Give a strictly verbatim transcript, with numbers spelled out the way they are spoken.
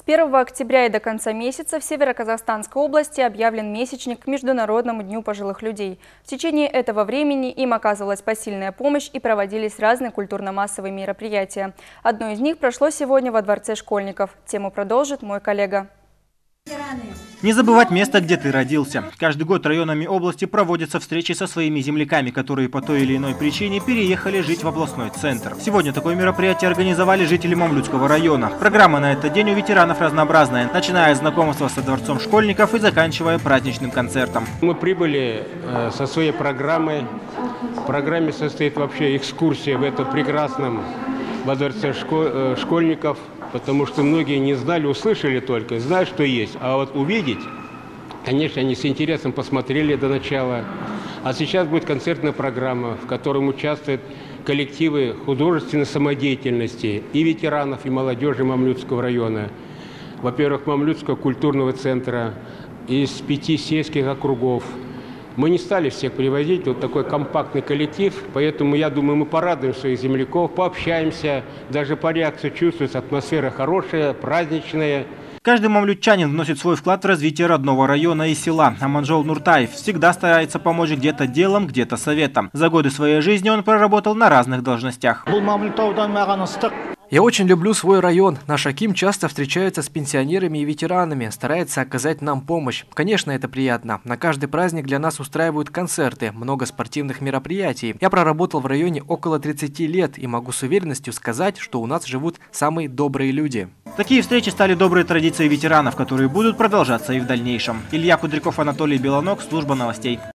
С первого октября и до конца месяца в Северо-Казахстанской области объявлен месячник к Международному дню пожилых людей. В течение этого времени им оказывалась посильная помощь и проводились разные культурно-массовые мероприятия. Одно из них прошло сегодня во Дворце школьников. Тему продолжит мой коллега. Не забывать место, где ты родился. Каждый год районами области проводятся встречи со своими земляками, которые по той или иной причине переехали жить в областной центр. Сегодня такое мероприятие организовали жители Мамлютского района. Программа на этот день у ветеранов разнообразная, начиная от знакомства со Дворцом школьников и заканчивая праздничным концертом. Мы прибыли со своей программой. В программе состоит вообще экскурсия в этом прекрасном во Дворце школьников. Потому что многие не знали, услышали только, знают, что есть. А вот увидеть, конечно, они с интересом посмотрели до начала. А сейчас будет концертная программа, в которой участвуют коллективы художественной самодеятельности и ветеранов, и молодежи Мамлютского района. Во-первых, Мамлютского культурного центра из пяти сельских округов. Мы не стали всех привозить, вот такой компактный коллектив, поэтому, я думаю, мы порадуем своих земляков, пообщаемся, даже по реакции чувствуется, атмосфера хорошая, праздничная. Каждый мамлютчанин вносит свой вклад в развитие родного района и села. Аманжол Нуртаев всегда старается помочь где-то делом, где-то советом. За годы своей жизни он проработал на разных должностях. Я очень люблю свой район. Наш аким часто встречается с пенсионерами и ветеранами, старается оказать нам помощь. Конечно, это приятно. На каждый праздник для нас устраивают концерты, много спортивных мероприятий. Я проработал в районе около тридцати лет и могу с уверенностью сказать, что у нас живут самые добрые люди. Такие встречи стали доброй традицией ветеранов, которые будут продолжаться и в дальнейшем. Илья Кудряков, Анатолий Белонок, служба новостей.